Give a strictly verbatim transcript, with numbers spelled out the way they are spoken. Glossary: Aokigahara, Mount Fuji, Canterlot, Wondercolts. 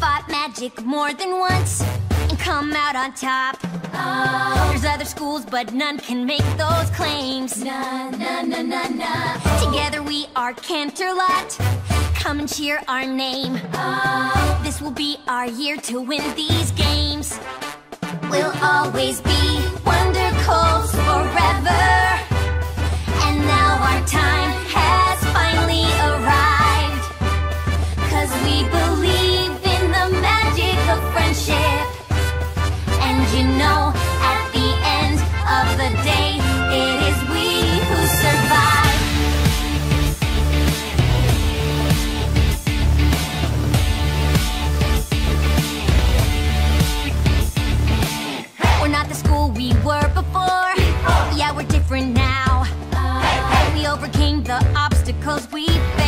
fought magic more than once and come out on top. Oh. There's other schools, but none can make those claims. Na, na, na, na, na. Together we are Canterlot. Come and cheer our name. Oh. This will be our year to win these games. We'll always be Wondercolts forever. And now our time has finally arrived. 'Cause we believe in the magic of friendship. And you know, at the end of the day, it is we who survive. We're not the school we were before. Yeah, we're different now. We overcame the obstacles we faced.